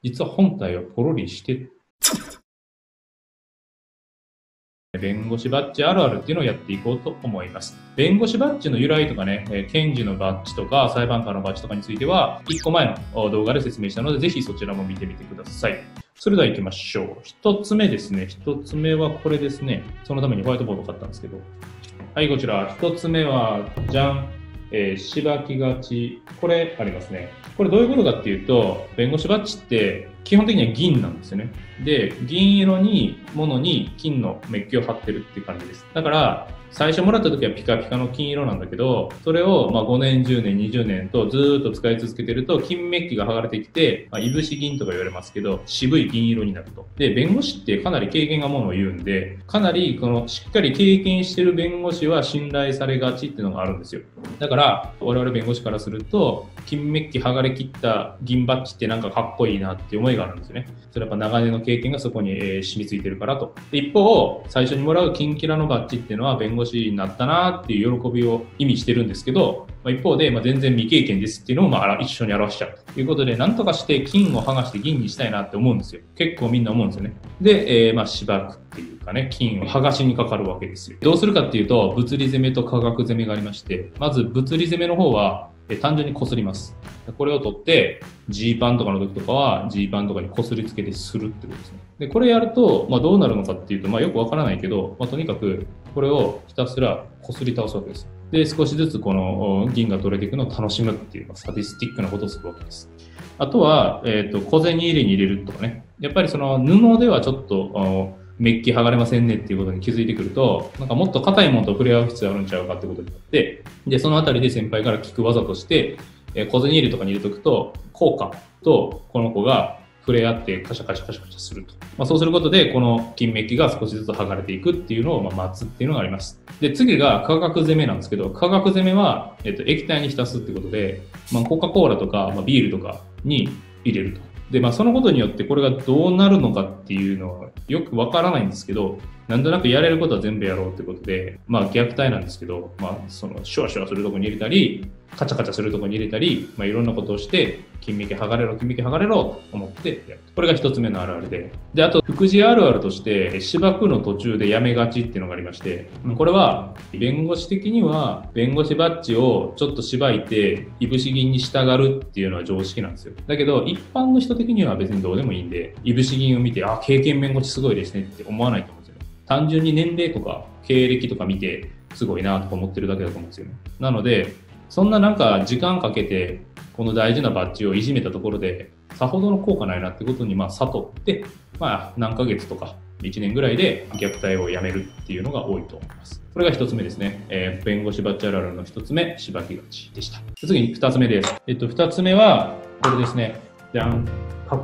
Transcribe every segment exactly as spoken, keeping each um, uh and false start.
実は本体はポロリして、弁護士バッジあるあるっていうのをやっていこうと思います。弁護士バッジの由来とかね、検事のバッジとか裁判官のバッジとかについては、いっこまえの動画で説明したので、ぜひそちらも見てみてください。それでは行きましょう。一つ目ですね。一つ目はこれですね。そのためにホワイトボードを買ったんですけど。はい、こちら。一つ目は、じゃん。えー、しばきがち。これありますね。これどういうことかっていうと、弁護士バッジって基本的には銀なんですよね。で、銀色に、ものに金のメッキを貼ってるっていう感じです。だから、最初もらった時はピカピカの金色なんだけど、それをまあごねん、じゅうねん、にじゅうねんとずーっと使い続けてると、金メッキが剥がれてきて、まあ、いぶし銀とか言われますけど、渋い銀色になると。で、弁護士ってかなり経験がものを言うんで、かなりこのしっかり経験してる弁護士は信頼されがちっていうのがあるんですよ。だから、我々弁護士からすると、金メッキ剥がれ切った銀バッジってなんかかっこいいなっていう思いがあるんですよね。それはやっぱ長年の経験がそこに染みついてるからと。で、一方、最初にもらう金キラのバッジっていうのは、弁護士弁護士になったなーっていう喜びを意味してるんですけど、まあ、一方で、まあ、全然未経験ですっていうのをまあ一緒に表しちゃうということで、なんとかして金を剥がして銀にしたいなって思うんですよ。結構みんな思うんですよね。で、えー、まあしばくっていうかね、金を剥がしにかかるわけですよ。どうするかっていうと、物理攻めと化学攻めがありまして、まず物理攻めの方は、え単純に擦ります。これを取って、ジーパンとかの時とかは、ジーパンとかに擦りつけてするってことですね。で、これやると、まあどうなるのかっていうと、まあよくわからないけど、まあとにかく、これをひたすら擦り倒すわけです。で、少しずつこの銀が取れていくのを楽しむっていう、サディスティックなことをするわけです。あとは、えっと、小銭入れに入れるとかね。やっぱりその布ではちょっと、あの、メッキ剥がれませんねっていうことに気づいてくると、なんかもっと硬いものと触れ合う必要あるんちゃうかってことになって、で、そのあたりで先輩から聞く技として、えー、小銭入れとかに入れとくと、効果とこの子が触れ合ってカシャカシャカシャカシャすると。まあ、そうすることで、この金メッキが少しずつ剥がれていくっていうのをまあ待つっていうのがあります。で、次が化学攻めなんですけど、化学攻めは、えっと、液体に浸すってことで、まあ、コカ・コーラとか、まあ、ビールとかに入れると。で、まあ、そのことによってこれがどうなるのかっていうのはよくわからないんですけど、なんとなくやれることは全部やろうってことで、まあ、虐待なんですけど、まあ、その、シュワシュワするとこに入れたり、カチャカチャするとこに入れたり、まあ、いろんなことをして、金メッキ剥がれろ、金メッキ剥がれろと思ってやる。これが一つ目のあるあるで。で、あと、副次あるあるとして、しばくの途中でやめがちっていうのがありまして、これは、弁護士的には、弁護士バッジをちょっとしばいて、いぶし銀に従うっていうのは常識なんですよ。だけど、一般の人的には別にどうでもいいんで、いぶし銀を見て、あ、経験弁護士すごいですねって思わないと思うんですよ。単純に年齢とか経歴とか見てすごいなとか思ってるだけだと思うんですよね。なので、そんななんか時間かけてこの大事なバッジをいじめたところでさほどの効果ないなってことにまあ悟って、まあ何ヶ月とかいちねんぐらいで虐待をやめるっていうのが多いと思います。これが一つ目ですね。えー、弁護士バッジあるあるの一つ目、しばきがちでした。次に二つ目です。えっと、二つ目はこれですね。じゃん。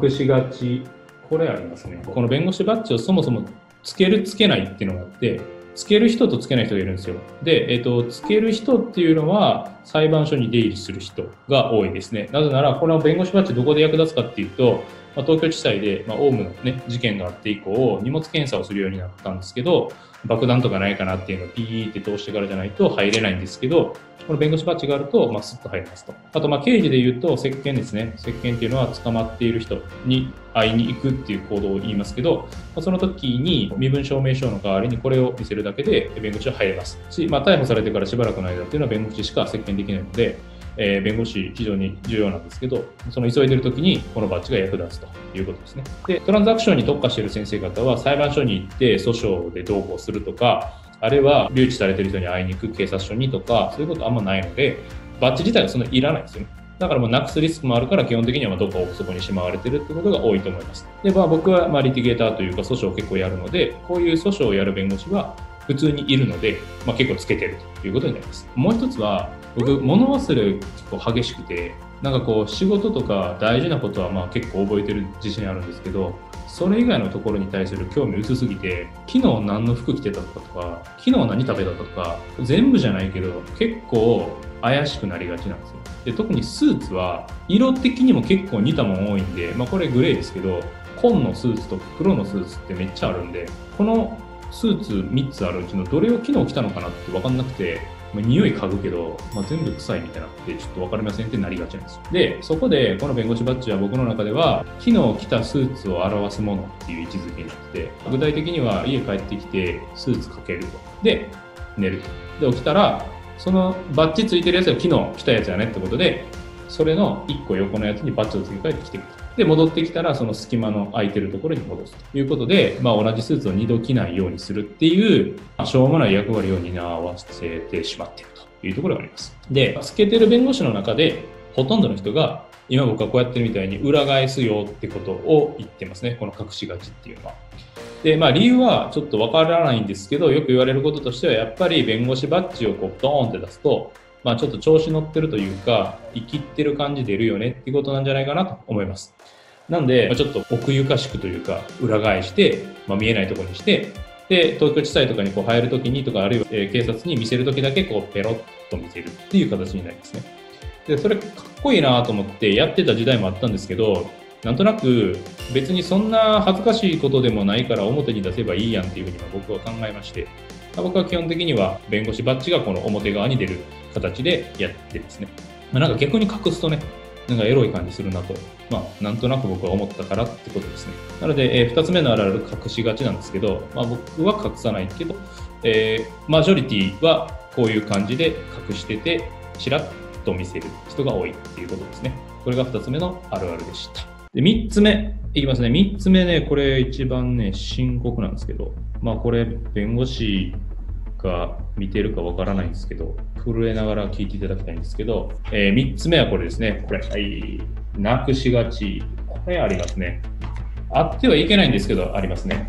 隠しがち。これありますね。この弁護士バッジをそもそもつけるつけないっていうのがあって、つける人とつけない人がいるんですよ。で、えっと、つける人っていうのは裁判所に出入りする人が多いですね。なぜなら、この弁護士バッジどこで役立つかっていうと、まあ、東京地裁で、まあ、オウムのね、事件があって以降、荷物検査をするようになったんですけど、爆弾とかないかなっていうのをピーって通してからじゃないと入れないんですけど、この弁護士バッジがあると、まあ、スッと入りますと。あと、まあ、刑事で言うと、接見ですね。接見っていうのは捕まっている人に会いに行くっていう行動を言いますけど、まあ、その時に身分証明書の代わりにこれを見せるだけで弁護士は入れますし、まあ、逮捕されてからしばらくの間っていうのは弁護士しか接見できないので、えー、弁護士非常に重要なんですけど、その急いでる時にこのバッジが役立つということですね。で、トランザクションに特化している先生方は裁判所に行って訴訟でどうこうするとか、あるいは留置されている人に会いに行く警察署にとか、そういうことあんまないので、バッジ自体はそんなにいらないんですよね。だからもうなくすリスクもあるから、基本的にはどこかそこにしまわれてるってことが多いと思います。で、まあ僕はまあリティゲーターというか訴訟を結構やるので、こういう訴訟をやる弁護士は普通にいるので、まあ結構つけてるということになります。もう一つは、僕、物忘れ結構激しくて、なんかこう仕事とか大事なことはまあ結構覚えてる自信あるんですけど、それ以外のところに対する興味薄すぎて、昨日何の服着てたとか、昨日何食べたとか、全部じゃないけど、結構怪しくなりがちなんですよ。で、特にスーツは、色的にも結構似たもん多いんで、まあこれグレーですけど、紺のスーツと黒のスーツってめっちゃあるんで、このスーツみっつあるうちのどれを昨日着たのかなって分かんなくて、まあ、匂い嗅ぐけど、まあ、全部臭いみたいなってちょっと分かりませんってなりがちなんですよ。で、そこでこの弁護士バッジは僕の中では昨日着たスーツを表すものっていう位置づけになってて、具体的には家帰ってきてスーツかけると、で寝ると、で起きたらそのバッジついてるやつが昨日着たやつやねってことで、それのいっこ横のやつにバッジを付け替えて着てくる。で、戻ってきたらその隙間の空いてるところに戻すということで、まあ、同じスーツをにど着ないようにするっていう、まあ、しょうもない役割を担わせてしまっているというところがあります。で、透けてる弁護士の中でほとんどの人が今僕がこうやってるみたいに裏返すよってことを言ってますね。この隠しがちっていうのは。で、まあ理由はちょっとわからないんですけど、よく言われることとしてはやっぱり弁護士バッジをこうドーンって出すと、まあちょっと調子乗ってるというか、生きってる感じ出るよねっていうことなんじゃないかなと思います。なんで、ちょっと奥ゆかしくというか、裏返して、まあ、見えないところにして、で、東京地裁とかにこう入るときにとか、あるいは警察に見せるときだけこうペロッと見せるっていう形になりますね。で、それかっこいいなと思ってやってた時代もあったんですけど、なんとなく別にそんな恥ずかしいことでもないから表に出せばいいやんっていうふうに僕は考えまして、僕は基本的には弁護士バッジがこの表側に出る形でやってですね。まあ、なんか逆に隠すとね、なんかエロい感じするなと、まあ、なんとなく僕は思ったからってことですね。なので、えー、ふたつめのあるある隠しがちなんですけど、まあ、僕は隠さないけど、えー、マジョリティはこういう感じで隠してて、ちらっと見せる人が多いっていうことですね。これがふたつめのあるあるでした。で、みっつめ、いきますね。みっつめね、これ一番ね、深刻なんですけど、まあこれ、弁護士が見てるかわからないんですけど、震えながら聞いていただきたいんですけど、えー、みっつめはこれですね。これ、はい、なくしがち。これありますね。あってはいけないんですけど、ありますね。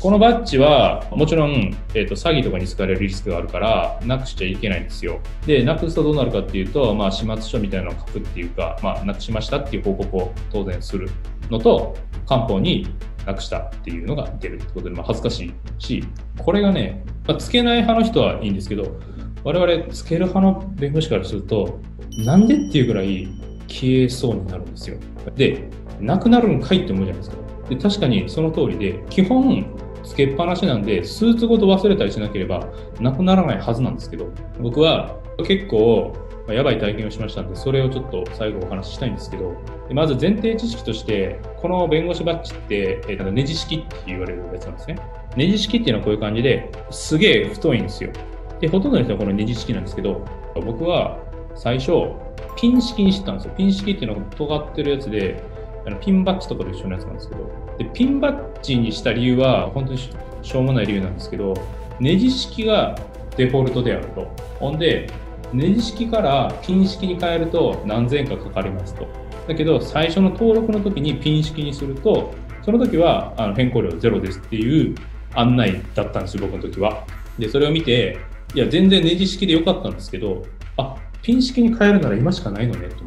このバッジは、もちろん、えーと、詐欺とかに使われるリスクがあるから、なくしちゃいけないんですよ。で、なくすとどうなるかっていうと、まあ、始末書みたいなのを書くっていうか、まあ、なくしましたっていう報告を当然するのと、官報になくしたっていうのが出るってことで、まあ、恥ずかしいし、これがね、まあ、つけない派の人はいいんですけど、我々つける派の弁護士からすると、なんでっていうぐらい消えそうになるんですよ。で、なくなるんかいって思うじゃないですか。で、確かにその通りで、基本、つけっぱなしなんで、スーツごと忘れたりしなければなくならないはずなんですけど、僕は結構やばい体験をしましたんで、それをちょっと最後お話ししたいんですけど、まず前提知識として、この弁護士バッジって、えー、なんかネジ式って言われるやつなんですね。ネジ式っていうのはこういう感じで、すげえ太いんですよ。で、ほとんどの人はこのネジ式なんですけど、僕は最初、ピン式にしてたんですよ。ピン式っていうのが尖ってるやつで、あのピンバッジとかと一緒のやつなんですけど、でピンバッジにした理由は本当にしょうもない理由なんですけど、ネジ式がデフォルトであると。ほんで、ネジ式からピン式に変えると何千円かかかりますと。だけど、最初の登録の時にピン式にすると、その時はあの変更料ゼロですっていう案内だったんですよ、僕の時は。で、それを見て、いや、全然ネジ式でよかったんですけど、あ、ピン式に変えるなら今しかないのねと思って、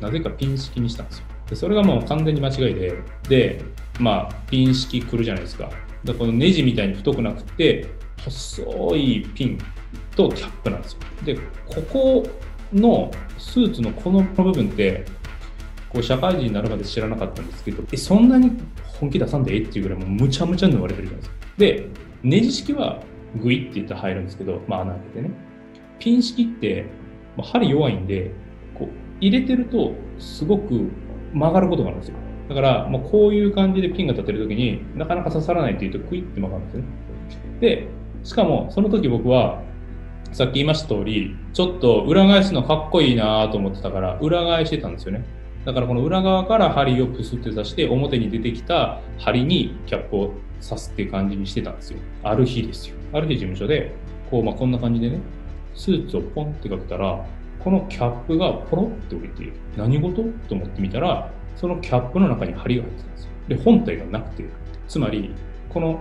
なぜかピン式にしたんですよ。で、それがもう完全に間違いで、で、まあ、ピン式来るじゃないですか。で、このネジみたいに太くなくて、細いピンとキャップなんですよ。で、ここのスーツのこの部分って、こう社会人になるまで知らなかったんですけど、え、そんなに本気出さんでえっていうぐらいもうむちゃむちゃ縫われてるじゃないですか。で、ネジ式はグイって言ったら入るんですけど、まあ穴開けてね。ピン式って、まあ、針弱いんで、こう入れてるとすごく曲がることがあるんですよ。だから、まあ、こういう感じでピンが立てるときになかなか刺さらないっていうとクイッて曲がるんですよね。で、しかもその時僕はさっき言いました通り、ちょっと裏返すのかっこいいなと思ってたから裏返してたんですよね。だからこの裏側から針をプスって刺して表に出てきた針にキャップを刺すっていう感じにしてたんですよ。ある日ですよ。ある日事務所でこう、まあ、こんな感じでね、スーツをポンってかけたら、このキャップがポロって置いて、何事と思ってみたら、そのキャップの中に針が入ってたんですよ。で、本体がなくて、つまり、この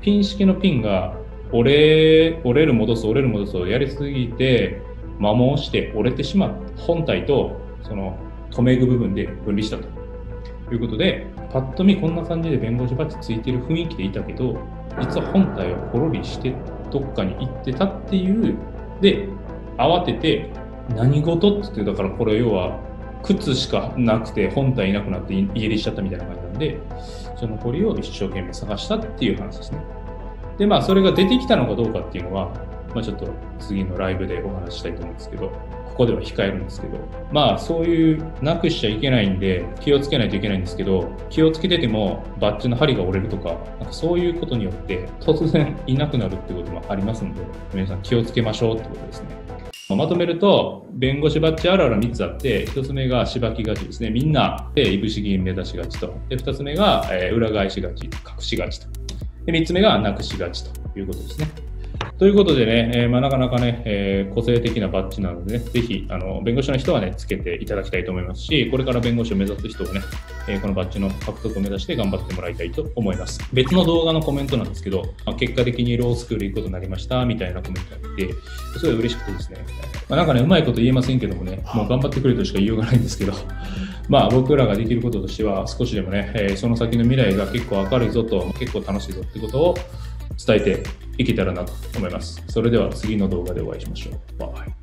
ピン式のピンが折れ、折れる戻す、折れる戻すをやりすぎて、摩耗して折れてしまった本体と、その留め具部分で分離したということで、パッと見こんな感じで弁護士バッジついてる雰囲気でいたけど、実は本体はポロリしてどっかに行ってたっていう、で、慌てて、何事って言って、だからこれ要は靴しかなくて本体いなくなって家出しちゃったみたいな感じなんで、その残りを一生懸命探したっていう話ですね。で、まあそれが出てきたのかどうかっていうのはまあ、ちょっと次のライブでお話したいと思うんですけど、ここでは控えるんですけど、まあそういうなくしちゃいけないんで気をつけないといけないんですけど、気をつけててもバッジの針が折れるとか、なんかそういうことによって突然いなくなるってこともありますので、皆さん気をつけましょうってことですね。まとめると、弁護士バッジあるあるみっつあって、ひとつめがしばきがちですね。みんな、いぶし銀目指しがちと。で、ふたつめが、えー、裏返しがち、隠しがちと。で、みっつめがなくしがちということですね。ということでね、えーまあ、なかなかね、えー、個性的なバッジなのでね、ぜひ、あの、弁護士の人はね、つけていただきたいと思いますし、これから弁護士を目指す人をね、えー、このバッジの獲得を目指して頑張ってもらいたいと思います。別の動画のコメントなんですけど、まあ、結果的にロースクール行くことになりました、みたいなコメントがあって、すごい嬉しくてですね、まあ、なんかね、うまいこと言えませんけどもね、もう頑張ってくれとしか言いようがないんですけど、まあ僕らができることとしては、少しでもね、えー、その先の未来が結構明るいぞと、結構楽しいぞってことを伝えていけたらなと思います。それでは次の動画でお会いしましょう。バイバイ。